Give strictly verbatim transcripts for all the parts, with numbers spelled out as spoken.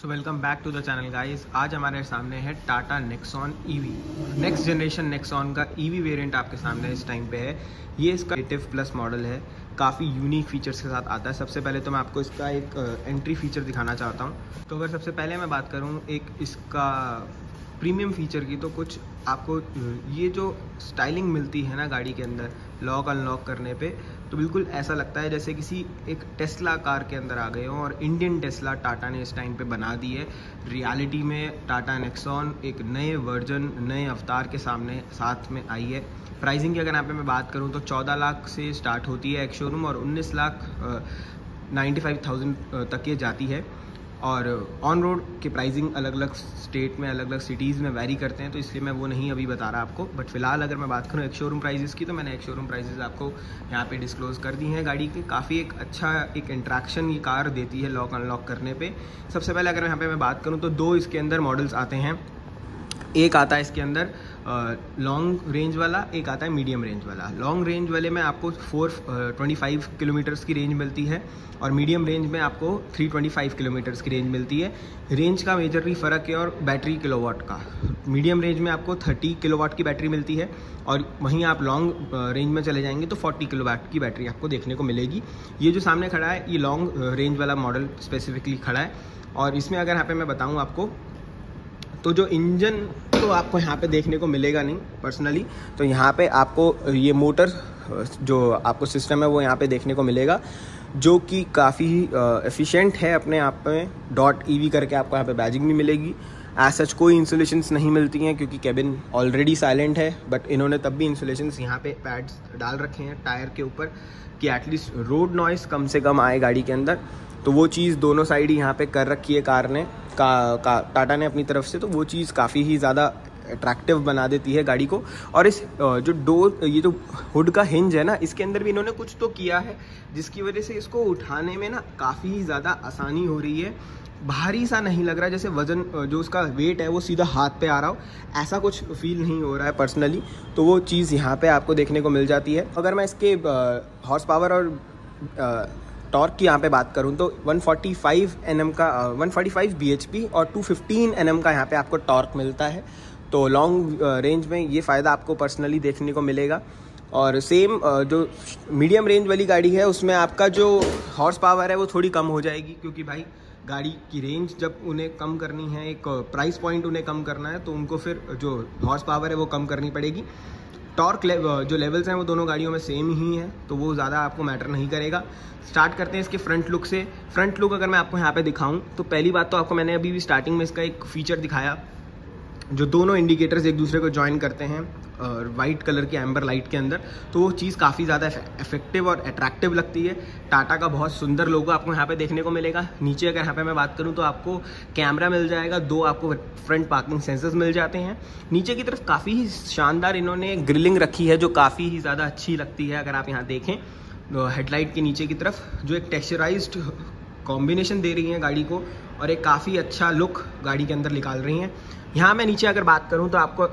So welcome back to the channel guys. आज हमारे सामने है Tata Nexon EV, next generation Nexon का ईवी वेरिएंट आपके सामने इस टाइम पे है। ये इसका एटिव प्लस मॉडल है, काफ़ी यूनिक फीचर्स के साथ आता है। सबसे पहले तो मैं आपको इसका एक एंट्री फीचर दिखाना चाहता हूँ। तो अगर सबसे पहले मैं बात करूँ एक इसका प्रीमियम फीचर की, तो कुछ आपको ये जो स्टाइलिंग मिलती है ना गाड़ी के अंदर लॉक अनलॉक करने पे, तो बिल्कुल ऐसा लगता है जैसे किसी एक टेस्ला कार के अंदर आ गए हो। और इंडियन टेस्ला टाटा ने इस टाइम पे बना दी है। रियलिटी में टाटा नेक्सॉन एक नए वर्जन, नए अवतार के सामने साथ में आई है। प्राइसिंग की अगर यहाँ पे मैं बात करूँ तो चौदह लाख से स्टार्ट होती है एक शोरूम और उन्नीस लाख नाइन्टी फाइव थाउजेंड तक ये जाती है। और ऑन रोड के प्राइसिंग अलग अलग स्टेट में, अलग अलग सिटीज़ में वैरी करते हैं, तो इसलिए मैं वो नहीं अभी बता रहा आपको। बट फिलहाल अगर मैं बात करूँ एक शोरूम प्राइजेस की, तो मैंने एक शोरूम प्राइजेस आपको यहाँ पे डिस्क्लोज़ कर दी हैं। गाड़ी के काफ़ी एक अच्छा एक इंट्रैक्शन ये कार देती है लॉक अनलॉक करने पे। सबसे पहले अगर यहाँ पर मैं बात करूँ तो दो इसके अंदर मॉडल्स आते हैं। एक आता है इसके अंदर लॉन्ग रेंज वाला, एक आता है मीडियम रेंज वाला। लॉन्ग रेंज वाले में आपको फोर ट्वेंटी फाइव किलोमीटर्स की रेंज मिलती है और मीडियम रेंज में आपको थ्री ट्वेंटी फाइव किलोमीटर्स की रेंज मिलती है। रेंज का मेजरली फ़र्क है और बैटरी किलोवाट का। मीडियम रेंज में आपको थर्टी किलोवाट की बैटरी मिलती है और वहीं आप लॉन्ग रेंज में चले जाएंगे तो फोर्टी किलोवाट की बैटरी आपको देखने को मिलेगी। ये जो सामने खड़ा है ये लॉन्ग रेंज वाला मॉडल स्पेसिफिकली खड़ा है। और इसमें अगर यहाँ पर मैं बताऊँ आपको, तो जो इंजन तो आपको यहाँ पे देखने को मिलेगा नहीं पर्सनली, तो यहाँ पे आपको ये मोटर जो आपको सिस्टम है वो यहाँ पे देखने को मिलेगा, जो कि काफ़ी एफिशिएंट है अपने आप में। डॉट ईवी करके आपको यहाँ पे बैजिंग भी मिलेगी। एज सच कोई इंसुलेशंस नहीं मिलती हैं क्योंकि केबिन ऑलरेडी साइलेंट है, बट इन्होंने तब भी इंसुलेशंस यहाँ पे पैड्स डाल रखे हैं टायर के ऊपर कि एटलीस्ट रोड नॉइस कम से कम आए गाड़ी के अंदर। तो वो चीज़ दोनों साइड ही यहाँ पे कर रखी है कार ने, का, का टाटा ने अपनी तरफ से। तो वो चीज़ काफ़ी ही ज़्यादा अट्रैक्टिव बना देती है गाड़ी को। और इस जो डोर, ये जो हुड का हिंज है ना, इसके अंदर भी इन्होंने कुछ तो किया है जिसकी वजह से इसको उठाने में ना काफ़ी ज़्यादा आसानी हो रही है। भारी सा नहीं लग रहा, जैसे वज़न जो उसका वेट है वो सीधा हाथ पे आ रहा हो, ऐसा कुछ फील नहीं हो रहा है पर्सनली। तो वो चीज़ यहाँ पे आपको देखने को मिल जाती है। अगर मैं इसके हॉर्स पावर और टॉर्क की यहाँ पे बात करूँ तो वन फोर्टी फाइव एनएम का, वन फोर्टी फाइव बीएचपी और टू फिफ्टीन एनएम का यहाँ पे आपको टॉर्क मिलता है। तो लॉन्ग रेंज में ये फ़ायदा आपको पर्सनली देखने को मिलेगा। और सेम जो मीडियम रेंज वाली गाड़ी है उसमें आपका जो हॉर्स पावर है वो थोड़ी कम हो जाएगी, क्योंकि भाई गाड़ी की रेंज जब उन्हें कम करनी है, एक प्राइस पॉइंट उन्हें कम करना है, तो उनको फिर जो हॉर्स पावर है वो कम करनी पड़ेगी। टॉर्क ले, जो लेवल्स हैं वो दोनों गाड़ियों में सेम ही हैं, तो वो ज़्यादा आपको मैटर नहीं करेगा। स्टार्ट करते हैं इसके फ्रंट लुक से। फ्रंट लुक अगर मैं आपको यहाँ पे दिखाऊं तो पहली बात तो आपको मैंने अभी भी स्टार्टिंग में इसका एक फ़ीचर दिखाया जो दोनों इंडिकेटर्स एक दूसरे को ज्वाइन करते हैं और वाइट कलर के एम्बर लाइट के अंदर, तो वो चीज़ काफ़ी ज़्यादा इफेक्टिव और अट्रैक्टिव लगती है। टाटा का बहुत सुंदर लोगो आपको यहाँ पे देखने को मिलेगा। नीचे अगर यहाँ पे मैं बात करूँ तो आपको कैमरा मिल जाएगा, दो आपको फ्रंट पार्किंग सेंसर्स मिल जाते हैं। नीचे की तरफ काफ़ी ही शानदार इन्होंने ग्रिलिंग रखी है जो काफ़ी ही ज़्यादा अच्छी लगती है। अगर आप यहाँ देखें हेडलाइट के नीचे की तरफ जो एक टेक्सचराइज्ड कॉम्बिनेशन दे रही हैं गाड़ी को और एक काफ़ी अच्छा लुक गाड़ी के अंदर निकाल रही हैं। यहाँ मैं नीचे अगर बात करूँ तो आपको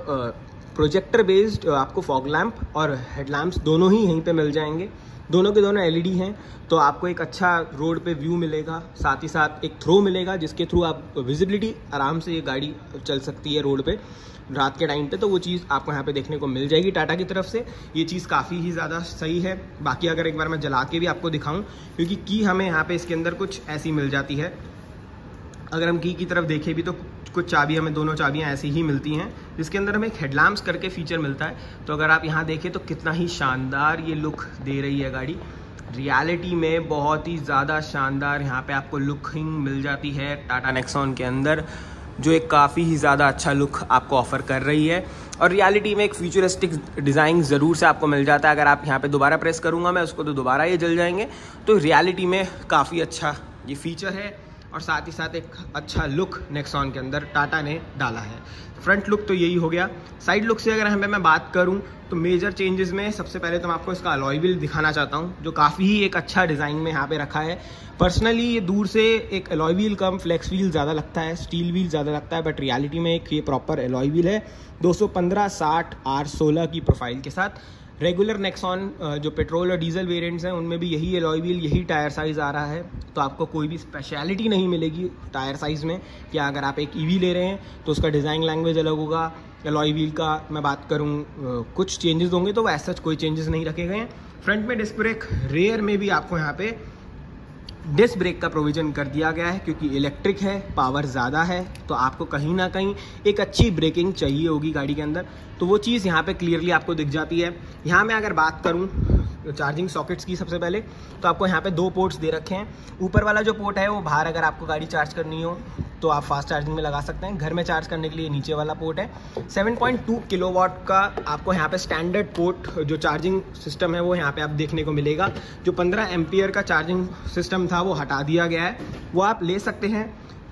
प्रोजेक्टर बेस्ड आपको फॉग लैम्प और हेडलैम्प्स दोनों ही यहीं पे मिल जाएंगे। दोनों के दोनों एलईडी हैं, तो आपको एक अच्छा रोड पे व्यू मिलेगा, साथ ही साथ एक थ्रो मिलेगा जिसके थ्रू आप विजिबिलिटी आराम से ये गाड़ी चल सकती है रोड पे रात के टाइम पे, तो वो चीज़ आपको यहाँ पे देखने को मिल जाएगी टाटा की तरफ से। ये चीज़ काफ़ी ही ज़्यादा सही है। बाकी अगर एक बार मैं जला के भी आपको दिखाऊँ, क्योंकि की हमें यहाँ पर इसके अंदर कुछ ऐसी मिल जाती है। अगर हम की की तरफ देखें भी तो कुछ चाबी, हमें दोनों चाबियाँ ऐसी ही मिलती हैं जिसके अंदर हमें एक हेडलैम्प्स करके फीचर मिलता है। तो अगर आप यहाँ देखें तो कितना ही शानदार ये लुक दे रही है गाड़ी। रियलिटी में बहुत ही ज़्यादा शानदार यहाँ पे आपको लुकिंग मिल जाती है टाटा नेक्सॉन के अंदर, जो एक काफ़ी ही ज़्यादा अच्छा लुक आपको ऑफ़र कर रही है। और रियलिटी में एक फ्यूचरिस्टिक डिज़ाइन ज़रूर से आपको मिल जाता है। अगर आप यहाँ पे दोबारा प्रेस करूँगा मैं उसको तो दोबारा ये जल जाएंगे। तो रियलिटी में काफ़ी अच्छा ये फीचर है और साथ ही साथ एक अच्छा लुक नेक्सॉन के अंदर टाटा ने डाला है। फ्रंट लुक तो यही हो गया। साइड लुक से अगर हमें मैं बात करूं तो मेजर चेंजेस में सबसे पहले तो मैं आपको इसका अलॉय व्हील दिखाना चाहता हूं, जो काफ़ी ही एक अच्छा डिज़ाइन में यहाँ पे रखा है। पर्सनली ये दूर से एक अलॉय व्हील कम फ्लेक्स व्हील ज़्यादा लगता है, स्टील व्हील ज़्यादा लगता है, बट रियलिटी में एक ये प्रॉपर अलॉय व्हील है दो सौ पंद्रह साठ आर सोलह की प्रोफाइल के साथ। रेगुलर नेक्सॉन जो पेट्रोल और डीजल वेरिएंट्स हैं उनमें भी यही अलॉय व्हील, यही टायर साइज़ आ रहा है, तो आपको कोई भी स्पेशलिटी नहीं मिलेगी टायर साइज़ में। क्या अगर आप एक ईवी ले रहे हैं तो उसका डिज़ाइन लैंग्वेज अलग होगा, अलॉय व्हील का मैं बात करूं कुछ चेंजेस होंगे, तो वैसा कोई चेंजेस नहीं रखे गए हैं। फ्रंट में डिस्क ब्रेक, रेयर में भी आपको यहाँ पे डिस्क ब्रेक का प्रोविज़न कर दिया गया है, क्योंकि इलेक्ट्रिक है, पावर ज़्यादा है, तो आपको कहीं ना कहीं एक अच्छी ब्रेकिंग चाहिए होगी गाड़ी के अंदर, तो वो चीज़ यहाँ पे क्लियरली आपको दिख जाती है। यहाँ मैं अगर बात करूँ चार्जिंग सॉकेट्स की सबसे पहले, तो आपको यहाँ पे दो पोर्ट्स दे रखे हैं। ऊपर वाला जो पोर्ट है वो बाहर अगर आपको गाड़ी चार्ज करनी हो तो आप फास्ट चार्जिंग में लगा सकते हैं, घर में चार्ज करने के लिए नीचे वाला पोर्ट है। सात पॉइंट दो किलोवाट का आपको यहाँ पे स्टैंडर्ड पोर्ट जो चार्जिंग सिस्टम है वो यहाँ पे आप देखने को मिलेगा। जो पंद्रह एम्पियर का चार्जिंग सिस्टम था वो हटा दिया गया है, वो आप ले सकते हैं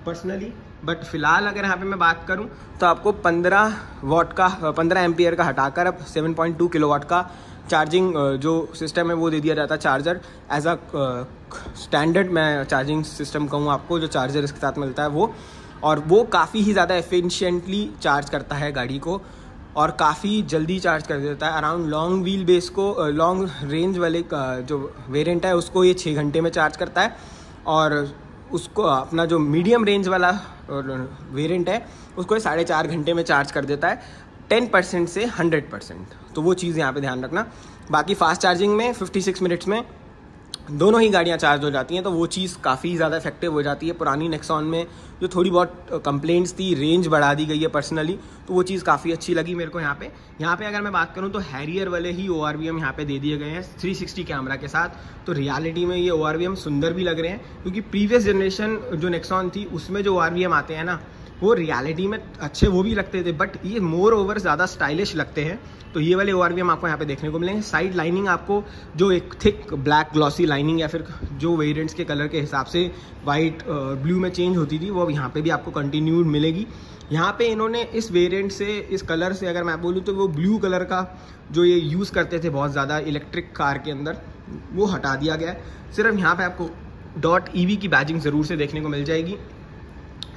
पर्सनली, बट फिलहाल अगर यहाँ पे मैं बात करूँ तो आपको पंद्रह वाट का पंद्रह एम्पियर का हटाकर अब सात पॉइंट दो किलोवाट का चार्जिंग जो सिस्टम है वो दे दिया जाता है। चार्जर एज अ स्टैंडर्ड मैं चार्जिंग सिस्टम कहूँ आपको, जो चार्जर इसके साथ मिलता है वो, और वो काफ़ी ही ज़्यादा एफिशिएंटली चार्ज करता है गाड़ी को और काफ़ी जल्दी चार्ज कर देता है। अराउंड लॉन्ग व्हील बेस को, लॉन्ग रेंज वाले जो वेरिएंट है उसको ये छः घंटे में चार्ज करता है, और उसको अपना जो मीडियम रेंज वाला वेरिएंट है उसको ये साढ़े चार घंटे में चार्ज कर देता है, दस परसेंट से हंड्रेड परसेंट। तो वो चीज़ यहाँ पे ध्यान रखना। बाकी फास्ट चार्जिंग में छप्पन मिनट्स में दोनों ही गाड़ियाँ चार्ज हो जाती हैं, तो वो चीज़ काफ़ी ज़्यादा इफेक्टिव हो जाती है। पुरानी नेक्सॉन में जो थोड़ी बहुत कंप्लेंट्स थी, रेंज बढ़ा दी गई है पर्सनली, तो वो चीज़ काफ़ी अच्छी लगी मेरे को यहाँ पे। यहाँ पे अगर मैं बात करूँ तो हैरियर वाले ही ओ आर वी एम यहाँ पे दे दिए गए हैं तीन सौ साठ कैमरा के साथ, तो रियलिटी में ये ओ आर वी एम सुंदर भी लग रहे हैं, क्योंकि प्रीवियस जनरेशन जो नेक्सॉन थी उसमें जो ओ आर वी एम आते हैं ना वो रियलिटी में अच्छे वो भी लगते थे, बट ये मोर ओवर ज़्यादा स्टाइलिश लगते हैं, तो ये वाले ओ आर वी एम आपको यहाँ पे देखने को मिलेंगे। साइड लाइनिंग आपको जो एक थिक ब्लैक ग्लॉसी लाइनिंग या फिर जो वेरिएंट्स के कलर के हिसाब से वाइट ब्लू में चेंज होती थी, वो अब यहाँ पे भी आपको कंटिन्यूड मिलेगी। यहाँ पे इन्होंने इस वेरिएंट से, इस कलर से अगर मैं बोलूँ तो वो ब्लू कलर का जो ये यूज़ करते थे बहुत ज़्यादा इलेक्ट्रिक कार के अंदर, वो हटा दिया गया है। सिर्फ यहाँ पर आपको डॉट ई वी की बैजिंग ज़रूर से देखने को मिल जाएगी।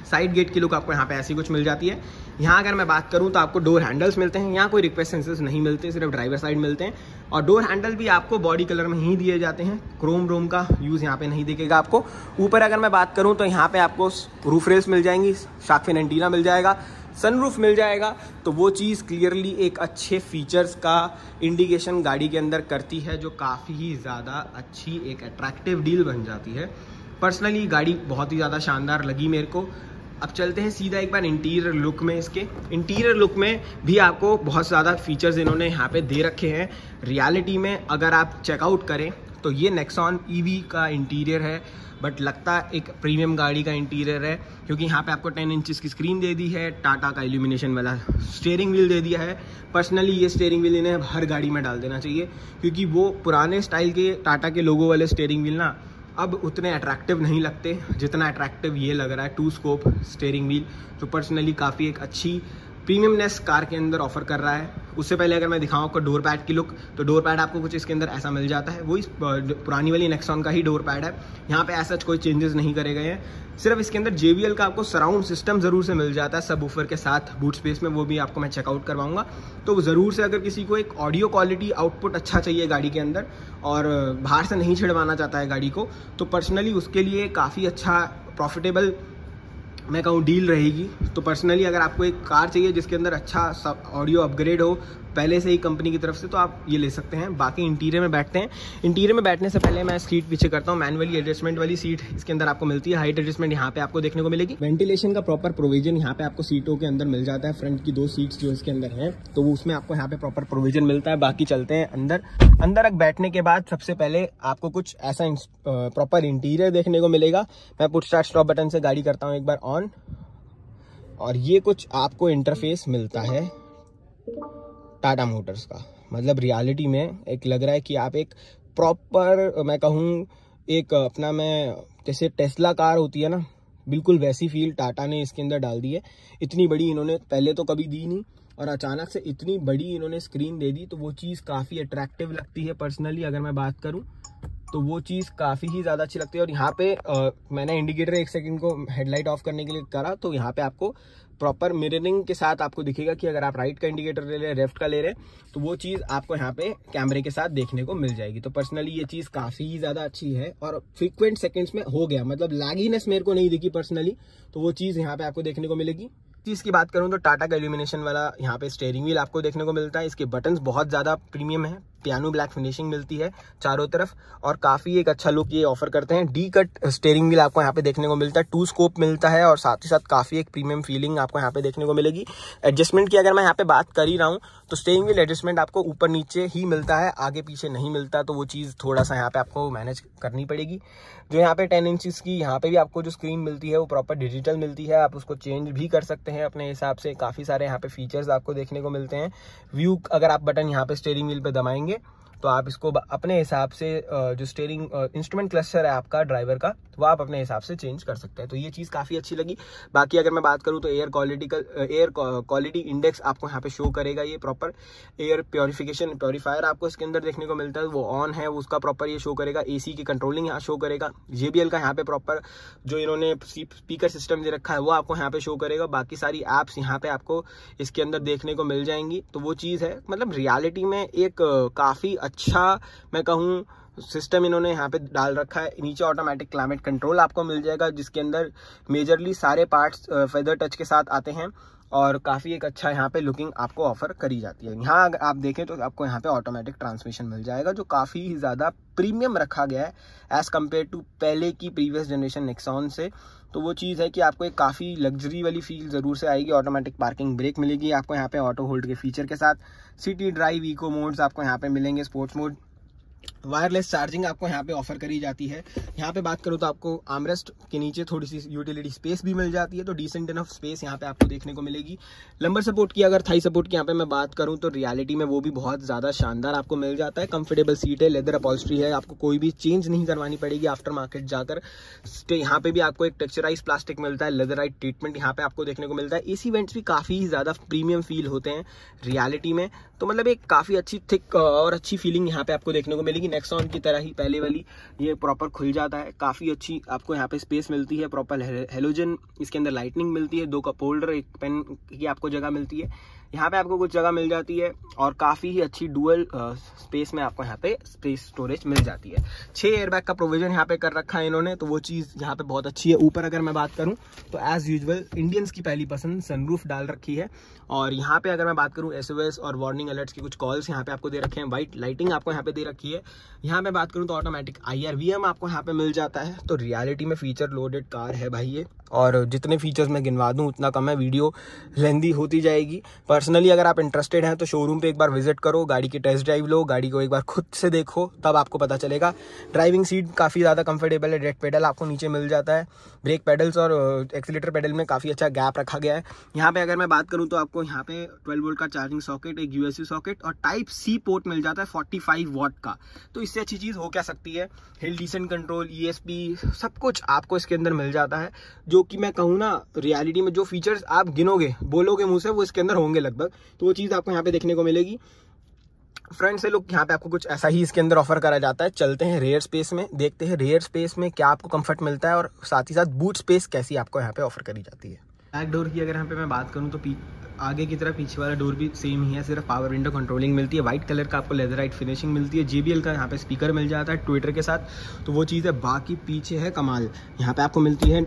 साइड गेट की लुक आपको यहाँ पे ऐसी कुछ मिल जाती है। यहाँ अगर मैं बात करूँ तो आपको डोर हैंडल्स मिलते हैं, यहाँ कोई रिक्वेस्ट सेंसर्स नहीं मिलते, सिर्फ ड्राइवर साइड मिलते हैं, और डोर हैंडल भी आपको बॉडी कलर में ही दिए जाते हैं, क्रोम रोम का यूज़ यहाँ पे नहीं दिखेगा आपको। ऊपर अगर मैं बात करूँ तो यहाँ पे आपको रूफ रेल्स मिल जाएंगी, शार्क फिन एंटीना मिल जाएगा, सनरूफ मिल जाएगा, तो वो चीज़ क्लियरली एक अच्छे फीचर्स का इंडिकेशन गाड़ी के अंदर करती है, जो काफ़ी ही ज़्यादा अच्छी एक अट्रैक्टिव डील बन जाती है। पर्सनली गाड़ी बहुत ही ज़्यादा शानदार लगी मेरे को। अब चलते हैं सीधा एक बार इंटीरियर लुक में। इसके इंटीरियर लुक में भी आपको बहुत ज़्यादा फीचर्स इन्होंने यहाँ पे दे रखे हैं। रियलिटी में अगर आप चेकआउट करें तो ये नेक्सॉन ईवी का इंटीरियर है, बट लगता एक प्रीमियम गाड़ी का इंटीरियर है, क्योंकि यहाँ पे आपको दस इंचेस की स्क्रीन दे दी है, टाटा का इल्यूमिनेशन वाला स्टीयरिंग व्हील दे दिया है। पर्सनली ये स्टीयरिंग व्हील इन्हें हर गाड़ी में डाल देना चाहिए, क्योंकि वो पुराने स्टाइल के टाटा के लोगों वाले स्टीयरिंग व्हील ना अब उतने अट्रैक्टिव नहीं लगते, जितना अट्रैक्टिव ये लग रहा है टू स्कोप स्टीयरिंग व्हील, जो पर्सनली काफ़ी एक अच्छी प्रीमियमनेस कार के अंदर ऑफर कर रहा है। उससे पहले अगर मैं दिखाऊँ आपको डोर पैड की लुक, तो डोर पैड आपको कुछ इसके अंदर ऐसा मिल जाता है, वही पुरानी वाली नेक्सॉन का ही डोर पैड है, यहाँ पे ऐसा कोई चेंजेस नहीं करे गए हैं। सिर्फ इसके अंदर जे बी एल का आपको सराउंड सिस्टम ज़रूर से मिल जाता है सब वूफर के साथ बूट स्पेस में, वो भी आपको मैं चेकआउट करवाऊँगा। तो ज़रूर से अगर किसी को एक ऑडियो क्वालिटी आउटपुट अच्छा चाहिए गाड़ी के अंदर और बाहर से नहीं छिड़वाना चाहता है गाड़ी को, तो पर्सनली उसके लिए काफ़ी अच्छा प्रॉफिटेबल मैं कहूँ डील रहेगी। तो पर्सनली अगर आपको एक कार चाहिए जिसके अंदर अच्छा सब ऑडियो अपग्रेड हो पहले से ही कंपनी की तरफ से, तो आप ये ले सकते हैं। बाकी इंटीरियर में बैठते हैं। इंटीरियर में बैठने से पहले मैं सीट पीछे करता हूँ। मैनुअली एडजस्टमेंट वाली सीट इसके अंदर आपको मिलती है, हाइट एडजस्टमेंट यहाँ पे आपको देखने को मिलेगी। वेंटिलेशन का प्रॉपर प्रोविजन यहाँ पे आपको सीटों के अंदर मिल जाता है। फ्रंट की दो सीट्स जो इसके अंदर हैं तो उसमें आपको यहाँ पे प्रॉपर प्रोविजन मिलता है। बाकी चलते हैं अंदर। अंदर बैठने के बाद सबसे पहले आपको कुछ ऐसा प्रॉपर इंटीरियर देखने को मिलेगा। मैं पुट स्टार्ट स्टॉप बटन से गाड़ी करता हूँ एक बार ऑन, और ये कुछ आपको इंटरफेस मिलता है टाटा मोटर्स का। मतलब रियलिटी में एक लग रहा है कि आप एक प्रॉपर मैं कहूँ एक अपना मैं जैसे टेस्ला कार होती है ना, बिल्कुल वैसी फील टाटा ने इसके अंदर डाल दी है। इतनी बड़ी इन्होंने पहले तो कभी दी नहीं, और अचानक से इतनी बड़ी इन्होंने स्क्रीन दे दी, तो वो चीज़ काफ़ी अट्रैक्टिव लगती है पर्सनली अगर मैं बात करूँ तो वो चीज़ काफ़ी ही ज़्यादा अच्छी लगती है। और यहाँ पे आ, मैंने इंडिकेटर एक सेकंड को हेडलाइट ऑफ करने के लिए करा तो यहाँ पे आपको प्रॉपर मिररिंग के साथ आपको दिखेगा कि अगर आप राइट का इंडिकेटर ले रहे हैं, लेफ्ट का ले रहे हैं, तो वो चीज़ आपको यहाँ पे कैमरे के साथ देखने को मिल जाएगी। तो पर्सनली ये चीज़ काफ़ी ही ज़्यादा अच्छी है और फ्रीक्वेंट सेकेंड्स में हो गया, मतलब लैगीनेस मेरे को नहीं दिखी पर्सनली, तो वो चीज़ यहाँ पर आपको देखने को मिलेगी। चीज़ की बात करूँ तो टाटा का इल्यूमिनेशन वाला यहाँ पे स्टेयरिंग व्हील आपको देखने को मिलता है। इसके बटन्स बहुत ज़्यादा प्रीमियम है, पियानो ब्लैक फिनिशिंग मिलती है चारों तरफ और काफ़ी एक अच्छा लुक ये ऑफर करते हैं। डी कट स्टेयरिंग व्हील आपको यहाँ पे देखने को मिलता है, टू स्कोप मिलता है और साथ ही साथ काफ़ी एक प्रीमियम फीलिंग आपको यहाँ पे देखने को मिलेगी। एडजस्टमेंट की अगर मैं यहाँ पे बात कर ही रहा हूँ तो स्टेयरिंग व्हील एडजस्टमेंट आपको ऊपर नीचे ही मिलता है, आगे पीछे नहीं मिलता, तो वो चीज़ थोड़ा सा यहाँ पे आपको मैनेज करनी पड़ेगी। जो यहाँ पे टेन इंचज़ की यहाँ पे भी आपको जो स्क्रीन मिलती है वो प्रॉपर डिजिटल मिलती है, आप उसको चेंज भी कर सकते हैं अपने हिसाब से। काफ़ी सारे यहाँ पे फीचर्स आपको देखने को मिलते हैं। व्यू अगर आप बटन यहाँ पे स्टेयरिंग व्हील पे दबाएंगे तो आप इसको अपने हिसाब से, जो स्टीयरिंग इंस्ट्रूमेंट क्लस्टर है आपका ड्राइवर का, तो आप अपने हिसाब से चेंज कर सकते हैं। तो ये चीज़ काफ़ी अच्छी लगी। बाकी अगर मैं बात करूँ तो एयर क्वालिटी का एयर क्वालिटी इंडेक्स आपको यहाँ पे शो करेगा, ये प्रॉपर एयर प्योरीफिकेशन प्योरीफायर आपको इसके अंदर देखने को मिलता है, वो ऑन है उसका प्रॉपर ये शो करेगा। ए सी की कंट्रोलिंग यहाँ शो करेगा, जे बी एल का यहाँ पे प्रॉपर जो इन्होंने स्पीकर सिस्टम दे रखा है वो आपको यहाँ पे शो करेगा। बाकी सारी ऐप्स यहाँ पे आपको इसके अंदर देखने को मिल जाएंगी, तो वो चीज़ है। मतलब रियलिटी में एक काफ़ी अच्छा मैं कहूँ सिस्टम इन्होंने यहाँ पे डाल रखा है। नीचे ऑटोमेटिक क्लाइमेट कंट्रोल आपको मिल जाएगा जिसके अंदर मेजरली सारे पार्ट्स फेदर टच के साथ आते हैं और काफ़ी एक अच्छा यहाँ पे लुकिंग आपको ऑफर करी जाती है। यहाँ अगर आप देखें तो आपको यहाँ पे ऑटोमेटिक ट्रांसमिशन मिल जाएगा जो काफ़ी ही ज़्यादा प्रीमियम रखा गया है एज़ कम्पेयर टू पहले की प्रीवियस जनरेशन नेक्सॉन से। तो वो चीज़ है कि आपको एक काफ़ी लग्जरी वाली फील ज़रूर से आएगी। ऑटोमेटिक पार्किंग ब्रेक मिलेगी आपको यहाँ पे ऑटो होल्ड के फीचर के साथ, सिटी ड्राइव इको मोड्स आपको यहाँ पे मिलेंगे, स्पोर्ट्स मोड, वायरलेस चार्जिंग आपको यहाँ पे ऑफर करी जाती है। यहाँ पे बात करूँ तो आपको आर्मरेस्ट के नीचे थोड़ी सी यूटिलिटी स्पेस भी मिल जाती है, तो डिसेंट इनफ स्पेस यहाँ पे आपको देखने को मिलेगी। लंबर सपोर्ट की अगर थाई सपोर्ट की यहाँ पे मैं बात करूँ तो रियलिटी में वो भी बहुत ज़्यादा शानदार आपको मिल जाता है। कंफर्टेबल सीट है, लेदर अपॉल्स्ट्री है, आपको कोई भी चेंज नहीं करवानी पड़ेगी आफ्टर मार्केट जाकर। यहाँ पे भी आपको एक टेक्सचराइज प्लास्टिक मिलता है, लेदराइट ट्रीटमेंट यहाँ पे आपको देखने को मिलता है। ए सी वेंट्स भी काफ़ी ज़्यादा प्रीमियम फील होते हैं रियलिटी में, तो मतलब एक काफ़ी अच्छी थिक और अच्छी फीलिंग यहाँ पे आपको देखने को मिलेगी। नेक्सॉन की तरह ही पहले वाली ये प्रॉपर खुल जाता है, काफ़ी अच्छी आपको यहाँ पे स्पेस मिलती है, प्रॉपर हेलोजन इसके अंदर लाइटनिंग मिलती है, दो कप होल्डर एक पेन की आपको जगह मिलती है, यहाँ पे आपको कुछ जगह मिल जाती है और काफ़ी ही अच्छी डुअल स्पेस में आपको यहाँ पे स्पेस स्टोरेज मिल जाती है। छः एयरबैग का प्रोविज़न यहाँ पे कर रखा है इन्होंने, तो वो चीज़ यहाँ पे बहुत अच्छी है। ऊपर अगर मैं बात करूँ तो एज़ यूजुअल इंडियंस की पहली पसंद सनरूफ डाल रखी है और यहाँ पे अगर मैं बात करूँ एस ओ एस और वार्निंग अलर्ट्स के कुछ कॉल्स यहाँ पे आपको दे रखे हैं, वाइट लाइटिंग आपको यहाँ पे दे रखी है। यहाँ पे बात करूँ तो automatic I R V M आपको यहाँ पे मिल जाता है। तो रियलिटी में फीचर लोडेड कार है भाई ये, और जितने फीचर्स मैं गिनवा दूँ उतना कम है, वीडियो लेंदी होती जाएगी। पर्सनली अगर आप इंटरेस्टेड हैं तो शोरूम पे एक बार विजिट करो, गाड़ी की टेस्ट ड्राइव लो, गाड़ी को एक बार खुद से देखो, तब आपको पता चलेगा। ड्राइविंग सीट काफ़ी ज़्यादा कंफर्टेबल है, रेड पेडल आपको नीचे मिल जाता है, ब्रेक पेडल्स और एक्सीलेटर पेडल में काफ़ी अच्छा गैप रखा गया है। यहाँ पे अगर मैं बात करूँ तो आपको यहाँ पे ट्वेल्व वोल्ट का चार्जिंग सॉकेट, एक यू एस बी सॉकेट और टाइप सी पोर्ट मिल जाता है फोर्टी फाइव वाट का, तो इससे अच्छी चीज़ हो क्या सकती है। Hill descent control, E S P सब कुछ आपको इसके अंदर मिल जाता है, जो कि मैं कहूँ ना रियलिटी में जो फीचर्स आप गिनोगे बोलोगे मुँह से वो इसके अंदर होंगे लगभग, तो वो चीज़ आपको यहाँ पे देखने को मिलेगी। फ्रंट से लुक यहाँ पे आपको कुछ ऐसा ही इसके अंदर ऑफर करा जाता है। चलते हैं रेयर स्पेस में, देखते हैं रेयर स्पेस में क्या आपको कंफर्ट मिलता है और साथ ही साथ बूट स्पेस कैसी आपको यहाँ पे ऑफर करी जाती है। बैक डोर की अगर यहाँ पे मैं बात करूँ तो आगे की तरह पीछे वाला डोर भी सेम ही है, सिर्फ पावर विंडो कंट्रोलिंग मिलती है, वाइट कलर का आपको लेदराइट फिनिशिंग मिलती है, जे बी एल का यहाँ पे स्पीकर मिल जाता है ट्विटर के साथ, तो वो चीज़ है। बाकी पीछे है कमाल, यहाँ पे आपको मिलती है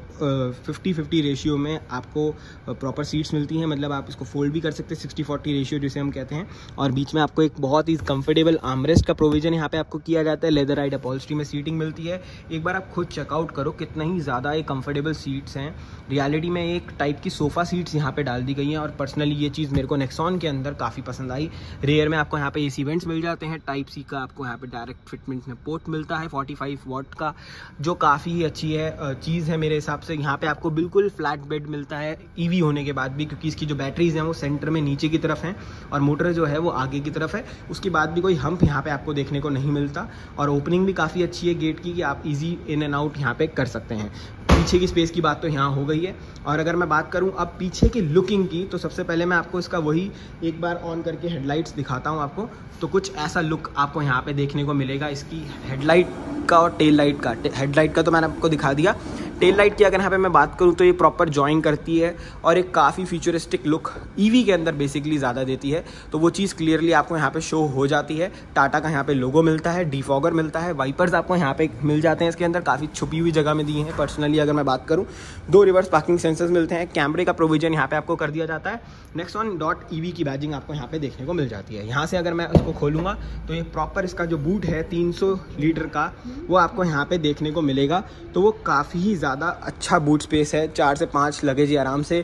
फिफ्टी फिफ्टी रेशियो में आपको प्रॉपर सीट्स मिलती हैं, मतलब आप इसको फोल्ड भी कर सकते हैं, सिक्सटी फोर्टी रेशियो जिसे हम कहते हैं, और बीच में आपको एक बहुत ही कम्फर्टेबल आर्मरेस्ट का प्रोविजन यहाँ पे आपको किया जाता है। लेदराइट अपॉल्स्ट्री में सीटिंग मिलती है, एक बार आप खुद चेकआउट करो कितना ही ज़्यादा ये कम्फर्टेबल सीट्स हैं। रियलिटी में एक टाइप की सोफ़ा सीट्स यहाँ पर डाल दी गई हैं और पर्सनली ये चीज़ मेरे को नेक्सॉन के अंदर काफ़ी पसंद आई। रेयर में आपको यहाँ पे एसी वेंट्स मिल जाते हैं, टाइप सी का आपको यहाँ पे डायरेक्ट फिटमेंट में पोर्ट मिलता है फोर्टी फाइव वॉट का, जो काफ़ी अच्छी है चीज़ है मेरे हिसाब से। यहाँ पे आपको बिल्कुल फ्लैट बेड मिलता है ईवी होने के बाद भी, क्योंकि इसकी जो बैटरीज हैं वो सेंटर में नीचे की तरफ हैं और मोटर जो है वो आगे की तरफ है, उसके बाद भी कोई हम्प यहाँ पर आपको देखने को नहीं मिलता और ओपनिंग भी काफ़ी अच्छी है गेट की कि आप ईजी इन एंड आउट यहाँ पर कर सकते हैं। पीछे की स्पेस की बात तो यहाँ हो गई है और अगर मैं बात करूँ अब पीछे की लुकिंग की तो सबसे पहले मैं आपको इसका वही एक बार ऑन करके हेडलाइट्स दिखाता हूँ आपको, तो कुछ ऐसा लुक आपको यहाँ पे देखने को मिलेगा। इसकी हेडलाइट का और टेल लाइट का। हेडलाइट का तो मैंने आपको दिखा दिया। टेल लाइट की अगर यहाँ पे मैं बात करूँ तो ये प्रॉपर जॉइन करती है और एक काफ़ी फ्यूचरिस्टिक लुक ईवी के अंदर बेसिकली ज़्यादा देती है, तो वो चीज़ क्लियरली आपको यहाँ पे शो हो जाती है। टाटा का यहाँ पे लोगो मिलता है, डिफॉगर मिलता है, वाइपर्स आपको यहाँ पे मिल जाते हैं। इसके अंदर काफ़ी छुपी हुई जगह में दिए हैं। पर्सनली अगर मैं बात करूँ, दो रिवर्स पार्किंग सेंसर्स मिलते हैं, कैमरे का प्रोविजन यहाँ पर आपको कर दिया जाता है, नेक्सॉन डॉट ईवी की बैजिंग आपको यहाँ पर देखने को मिल जाती है। यहाँ से अगर मैं उसको खोलूँगा तो ये प्रॉपर इसका जो बूट है तीन सौ लीटर का वो आपको यहाँ पर देखने को मिलेगा। तो वो काफ़ी ज़्यादा अच्छा बूट स्पेस है, चार से पाँच लगेज ही आराम से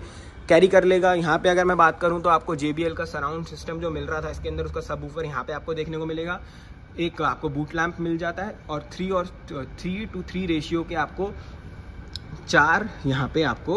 कैरी कर लेगा। यहाँ पे अगर मैं बात करूँ तो आपको जे बी एल का सराउंड सिस्टम जो मिल रहा था इसके अंदर उसका सबवूफर यहाँ पे आपको देखने को मिलेगा। एक आपको बूट लैंप मिल जाता है और थ्री और थ्री टू थ्री रेशियो के आपको चार यहाँ पे आपको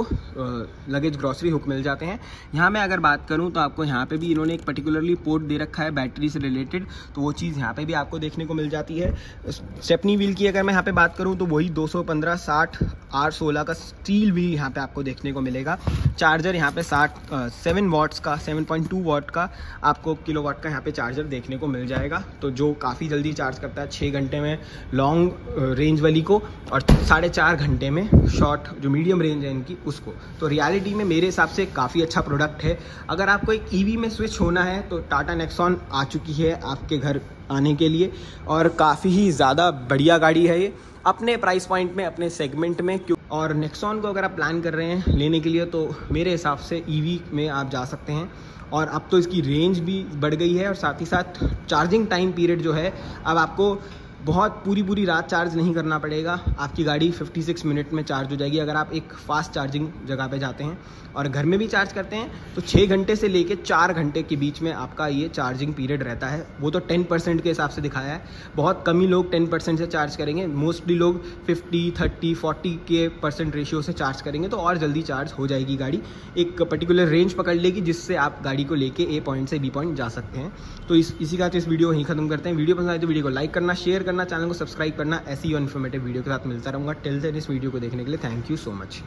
लगेज ग्रॉसरी हुक मिल जाते हैं। यहाँ मैं अगर बात करूँ तो आपको यहाँ पे भी इन्होंने एक पर्टिकुलरली पोर्ट दे रखा है बैटरी से रिलेटेड, तो वो चीज़ यहाँ पे भी आपको देखने को मिल जाती है। स्टेपनी व्हील की अगर मैं यहाँ पे बात करूँ तो वही दो सौ पंद्रह साठ आर सोलह का स्टील व्हील यहाँ पे आपको देखने को मिलेगा। चार्जर यहाँ पे साठ सेवन वाट्स का सेवन पॉइंट टू वाट का आपको किलो वाट का यहाँ पे चार्जर देखने को मिल जाएगा, तो जो काफ़ी जल्दी चार्ज करता है छः घंटे में लॉन्ग रेंज वाली को और साढ़े चार घंटे में शॉर्ट जो मीडियम रेंज है इनकी उसको। तो रियलिटी में मेरे हिसाब से काफ़ी अच्छा प्रोडक्ट है। अगर आपको एक ईवी में स्विच होना है तो टाटा नेक्सॉन आ चुकी है आपके घर आने के लिए, और काफ़ी ही ज़्यादा बढ़िया गाड़ी है ये अपने प्राइस पॉइंट में, अपने सेगमेंट में। क्यों और नेक्सॉन को अगर आप प्लान कर रहे हैं लेने के लिए तो मेरे हिसाब से ईवी में आप जा सकते हैं। और अब तो इसकी रेंज भी बढ़ गई है और साथ ही साथ चार्जिंग टाइम पीरियड जो है अब आपको बहुत पूरी पूरी रात चार्ज नहीं करना पड़ेगा, आपकी गाड़ी छप्पन मिनट में चार्ज हो जाएगी अगर आप एक फास्ट चार्जिंग जगह पे जाते हैं। और घर में भी चार्ज करते हैं तो छः घंटे से लेके चार घंटे के बीच में आपका ये चार्जिंग पीरियड रहता है। वो तो दस परसेंट के हिसाब से दिखाया है, बहुत कम ही लोग दस परसेंट से चार्ज करेंगे, मोस्टली लोग फिफ्टी थर्टी फोर्टी के परसेंट रेशियो से चार्ज करेंगे, तो और जल्दी चार्ज हो जाएगी गाड़ी, एक पर्टिकुलर रेंज पकड़ लेगी जिससे आप गाड़ी को लेके ए पॉइंट से बी पॉइंट जा सकते हैं। तो इस इसी का तो इस वीडियो यहीं खत्म करते हैं। वीडियो पसंद आए तो वीडियो को लाइक करना, शेयर करना, चैनल को सब्सक्राइब करना। ऐसी और इन्फॉर्मेटिव वीडियो के साथ मिलता रहूँगा। टिल देन इस वीडियो को देखने के लिए थैंक यू सो मच।